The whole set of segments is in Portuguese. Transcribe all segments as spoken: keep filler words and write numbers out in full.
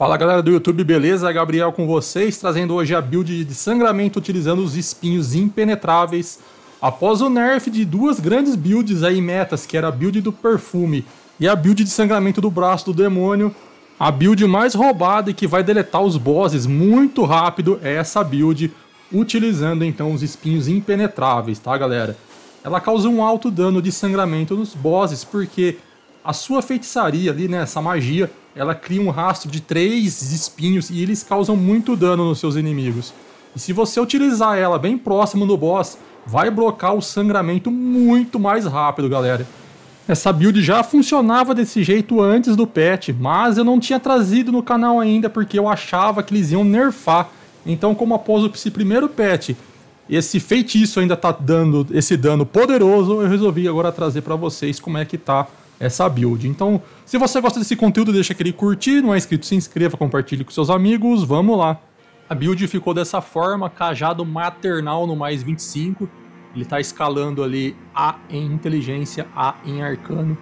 Fala galera do YouTube, beleza? Gabriel com vocês, trazendo hoje a build de sangramento utilizando os espinhos impenetráveis. Após o nerf de duas grandes builds aí metas, que era a build do perfume e a build de sangramento do braço do demônio, a build mais roubada e que vai deletar os bosses muito rápido é essa build, utilizando então os espinhos impenetráveis, tá galera? Ela causa um alto dano de sangramento nos bosses, porque a sua feitiçaria ali, né, essa magia, ela cria um rastro de três espinhos e eles causam muito dano nos seus inimigos. E se você utilizar ela bem próximo do boss, vai blocar o sangramento muito mais rápido, galera. Essa build já funcionava desse jeito antes do patch, mas eu não tinha trazido no canal ainda porque eu achava que eles iam nerfar. Então, como após esse primeiro patch, esse feitiço ainda tá dando esse dano poderoso, eu resolvi agora trazer para vocês como é que tá essa build. Então, se você gosta desse conteúdo, deixa aquele curtir, não é inscrito, se inscreva, compartilhe com seus amigos, vamos lá. A build ficou dessa forma, cajado maternal no mais vinte e cinco, ele tá escalando ali A em inteligência, A em arcano,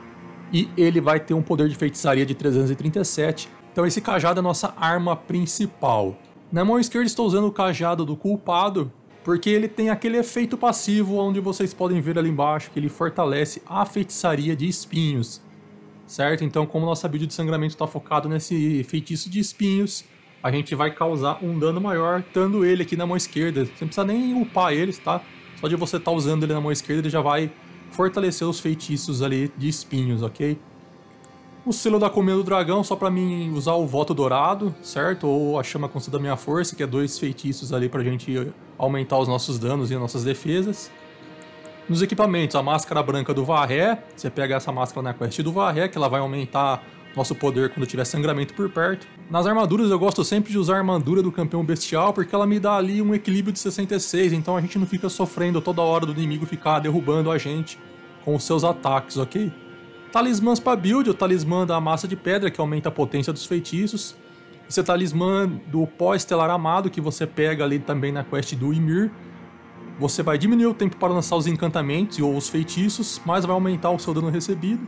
e ele vai ter um poder de feitiçaria de trezentos e trinta e sete, então esse cajado é a nossa arma principal. Na mão esquerda estou usando o cajado do culpado, porque ele tem aquele efeito passivo, onde vocês podem ver ali embaixo, que ele fortalece a feitiçaria de espinhos, certo? Então, como nossa build de sangramento está focado nesse feitiço de espinhos, a gente vai causar um dano maior, estando ele aqui na mão esquerda. Você não precisa nem upar eles, tá? Só de você estar tá usando ele na mão esquerda, ele já vai fortalecer os feitiços ali de espinhos, ok? O selo da comenda do dragão, só para mim usar o voto dourado, certo? Ou a chama constante da minha força, que é dois feitiços ali pra gente aumentar os nossos danos e as nossas defesas. Nos equipamentos, a máscara branca do varré, você pega essa máscara na quest do varré, que ela vai aumentar nosso poder quando tiver sangramento por perto. Nas armaduras eu gosto sempre de usar a armadura do campeão bestial, porque ela me dá ali um equilíbrio de sessenta e seis, então a gente não fica sofrendo toda hora do inimigo ficar derrubando a gente com os seus ataques, ok? Talismãs para build, o talismã da massa de pedra, que aumenta a potência dos feitiços. Esse é o talismã do pó estelar amado, que você pega ali também na quest do Emir. Você vai diminuir o tempo para lançar os encantamentos ou os feitiços, mas vai aumentar o seu dano recebido.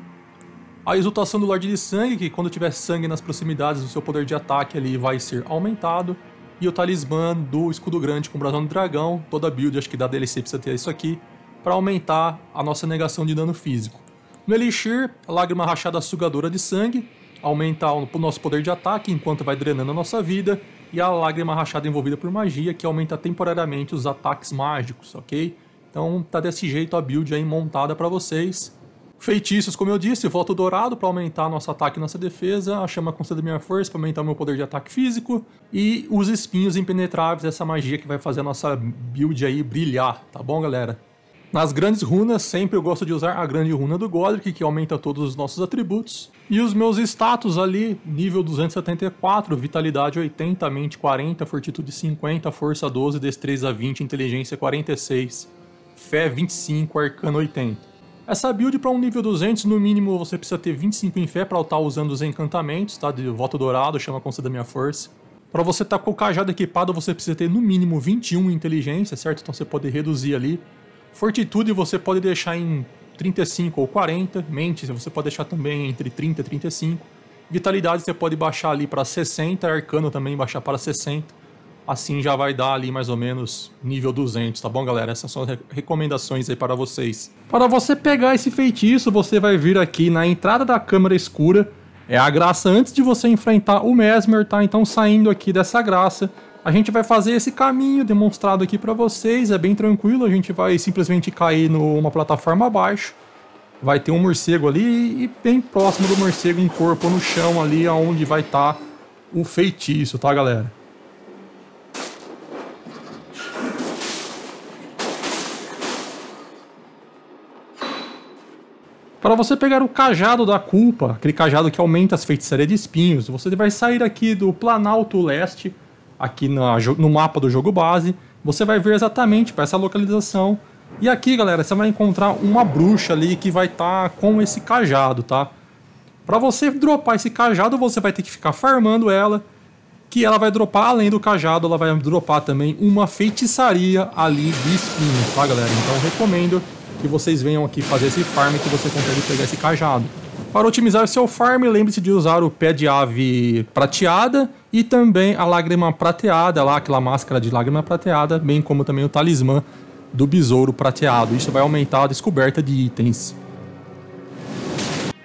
A exultação do Lorde de Sangue, que quando tiver sangue nas proximidades, o seu poder de ataque ali vai ser aumentado. E o talismã do escudo grande com o brasão do dragão, toda build, acho que da D L C precisa ter isso aqui, para aumentar a nossa negação de dano físico. No Elixir, a Lágrima Rachada Sugadora de Sangue, aumenta o nosso poder de ataque enquanto vai drenando a nossa vida, e a Lágrima Rachada Envolvida por Magia, que aumenta temporariamente os ataques mágicos, ok? Então tá desse jeito a build aí montada para vocês. Feitiços, como eu disse, Voto Dourado para aumentar nosso ataque e nossa defesa, a Chama Constante da Minha Força para aumentar o meu poder de ataque físico, e os Espinhos Impenetráveis, essa magia que vai fazer a nossa build aí brilhar, tá bom galera? Nas grandes runas, sempre eu gosto de usar a grande runa do Godric, que aumenta todos os nossos atributos. E os meus status ali, nível duzentos e setenta e quatro, vitalidade oitenta, mente quarenta, fortitude cinquenta, força doze, destreza vinte, inteligência quarenta e seis, fé vinte e cinco, arcano oitenta. Essa build para um nível duzentos, no mínimo você precisa ter vinte e cinco em fé para estar usando os encantamentos, tá? De voto dourado, chama constante da minha força. Para você estar com o cajado equipado, você precisa ter no mínimo vinte e um em inteligência, certo? Então você pode reduzir ali. Fortitude você pode deixar em trinta e cinco ou quarenta, mente você pode deixar também entre trinta e trinta e cinco, vitalidade você pode baixar ali para sessenta, arcano também baixar para sessenta, assim já vai dar ali mais ou menos nível duzentos, tá bom galera? Essas são as recomendações aí para vocês. Para você pegar esse feitiço, você vai vir aqui na entrada da câmara escura, é a graça antes de você enfrentar o Mesmer, tá? Então saindo aqui dessa graça, a gente vai fazer esse caminho demonstrado aqui para vocês, é bem tranquilo, a gente vai simplesmente cair numa plataforma abaixo, vai ter um morcego ali e bem próximo do morcego um corpo no chão ali, onde vai estar tá o feitiço, tá galera? Para você pegar o cajado da culpa, aquele cajado que aumenta as feitiçarias de espinhos, você vai sair aqui do Planalto Leste, aqui na, no mapa do jogo base, você vai ver exatamente para essa localização. E aqui, galera, você vai encontrar uma bruxa ali que vai estar tá com esse cajado, tá? Para você dropar esse cajado, você vai ter que ficar farmando ela, que ela vai dropar, além do cajado, ela vai dropar também uma feitiçaria ali de espinhos, tá, galera? Então, eu recomendo que vocês venham aqui fazer esse farm que você consegue pegar esse cajado. Para otimizar o seu farm, lembre-se de usar o pé de ave prateada e também a lágrima prateada, lá, aquela máscara de lágrima prateada, bem como também o talismã do besouro prateado. Isso vai aumentar a descoberta de itens.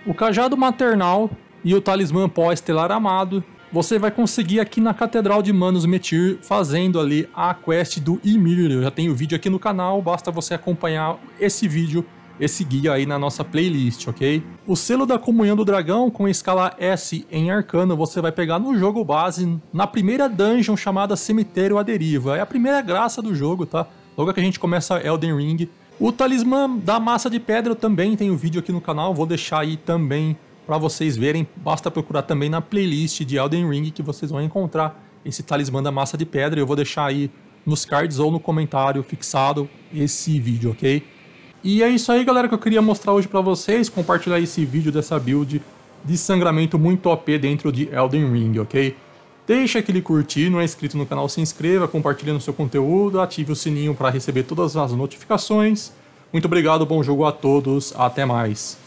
O cajado maternal e o talismã pó-estelar amado você vai conseguir aqui na Catedral de Manos Metir, fazendo ali a quest do Emil. Eu já tenho vídeo aqui no canal, basta você acompanhar esse vídeo, esse guia aí na nossa playlist, ok? O selo da Comunhão do Dragão com a escala S em Arcano você vai pegar no jogo base, na primeira dungeon chamada Cemitério à Deriva. É a primeira graça do jogo, tá? Logo que a gente começa Elden Ring. O talismã da massa de pedra eu também tenho vídeo aqui no canal, vou deixar aí também para vocês verem. Basta procurar também na playlist de Elden Ring que vocês vão encontrar esse talismã da massa de pedra. Eu vou deixar aí nos cards ou no comentário fixado esse vídeo, ok? E é isso aí, galera, que eu queria mostrar hoje para vocês, compartilhar esse vídeo dessa build de sangramento muito O P dentro de Elden Ring, ok? Deixa aquele curtir, não é inscrito no canal, se inscreva, compartilhe no seu conteúdo, ative o sininho para receber todas as notificações. Muito obrigado, bom jogo a todos, até mais.